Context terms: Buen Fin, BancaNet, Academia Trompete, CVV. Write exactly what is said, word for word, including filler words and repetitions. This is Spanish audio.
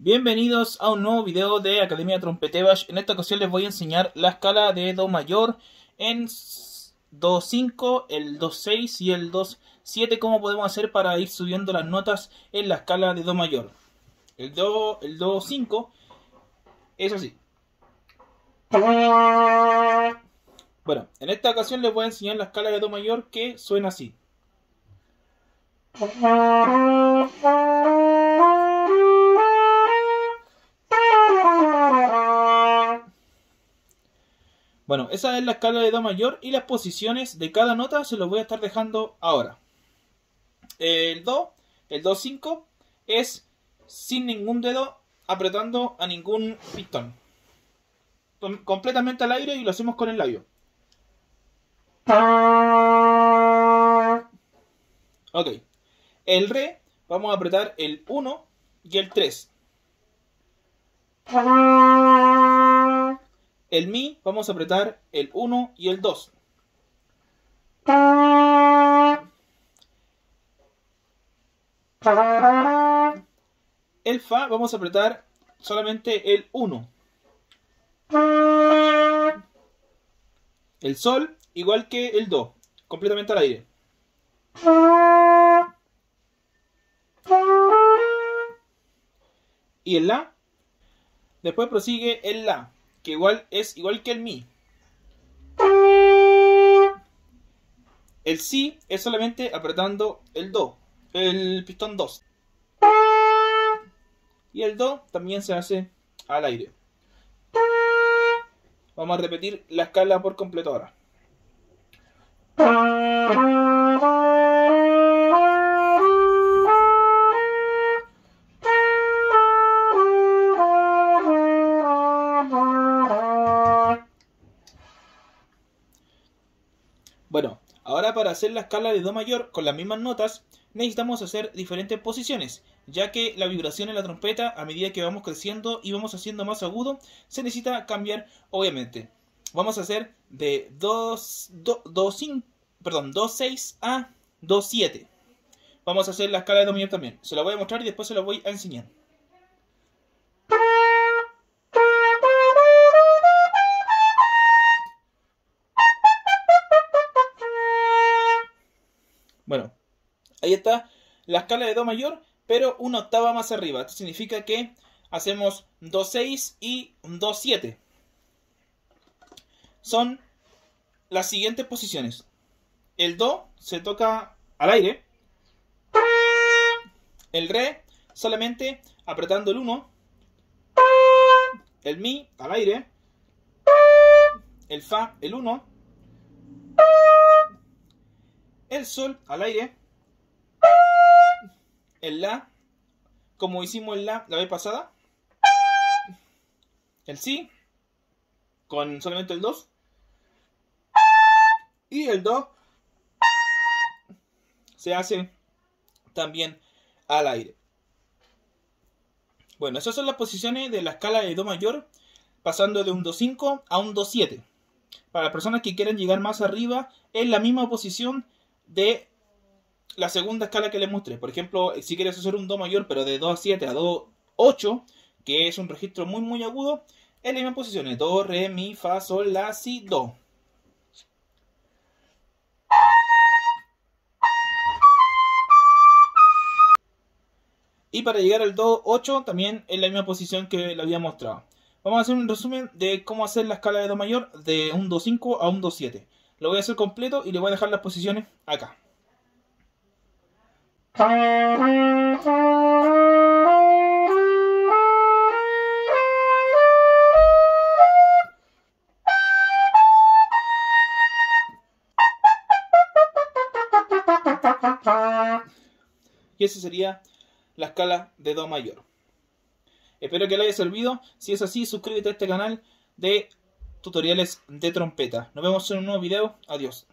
Bienvenidos a un nuevo video de Academia Trompete. En esta ocasión les voy a enseñar la escala de Do mayor en do cinco, el do seis y el do siete. Cómo podemos hacer para ir subiendo las notas en la escala de Do mayor. El do, el do cinco es así. Bueno, en esta ocasión les voy a enseñar la escala de Do mayor que suena así. Bueno, esa es la escala de Do mayor y las posiciones de cada nota se los voy a estar dejando ahora. El Do, el do cinco, es sin ningún dedo apretando a ningún pistón. Completamente al aire y lo hacemos con el labio. Ok. El Re, vamos a apretar el uno y el tres. El Mi, vamos a apretar el uno y el dos. El Fa, vamos a apretar solamente el uno. El Sol, igual que el Do, completamente al aire. Y el La. Después prosigue el La, que igual es igual que el Mi. El Si es solamente apretando el Do, el pistón dos. Y el Do también se hace al aire. Vamos a repetir la escala por completo ahora. Bueno, ahora para hacer la escala de Do mayor con las mismas notas, necesitamos hacer diferentes posiciones, ya que la vibración en la trompeta, a medida que vamos creciendo y vamos haciendo más agudo, se necesita cambiar, obviamente. Vamos a hacer de do seis a do siete. Vamos a hacer la escala de Do mayor también. Se la voy a mostrar y después se la voy a enseñar. Bueno, ahí está la escala de Do mayor, pero una octava más arriba. Esto significa que hacemos do seis y do siete. Son las siguientes posiciones. El Do se toca al aire. El Re solamente apretando el uno. El Mi al aire. El Fa el uno. El Sol al aire. El La, como hicimos el La la vez pasada. El Si, con solamente el dos. Y el Do se hace también al aire. Bueno, esas son las posiciones de la escala de Do mayor, pasando de un do cinco a un do siete. Para las personas que quieran llegar más arriba, es la misma posición de la segunda escala que les mostré. Por ejemplo, si quieres hacer un Do mayor pero de do siete a do ocho, que es un registro muy muy agudo, en las mismas posiciones: Do, Re, Mi, Fa, Sol, La, Si, Do. Y para llegar al do ocho también en la misma posición que le había mostrado. Vamos a hacer un resumen de cómo hacer la escala de Do mayor de un do cinco a un do siete. Lo voy a hacer completo y le voy a dejar las posiciones acá. Y esa sería la escala de Do mayor. Espero que le haya servido. Si es así, suscríbete a este canal de tutoriales de trompeta. Nos vemos en un nuevo video. Adiós.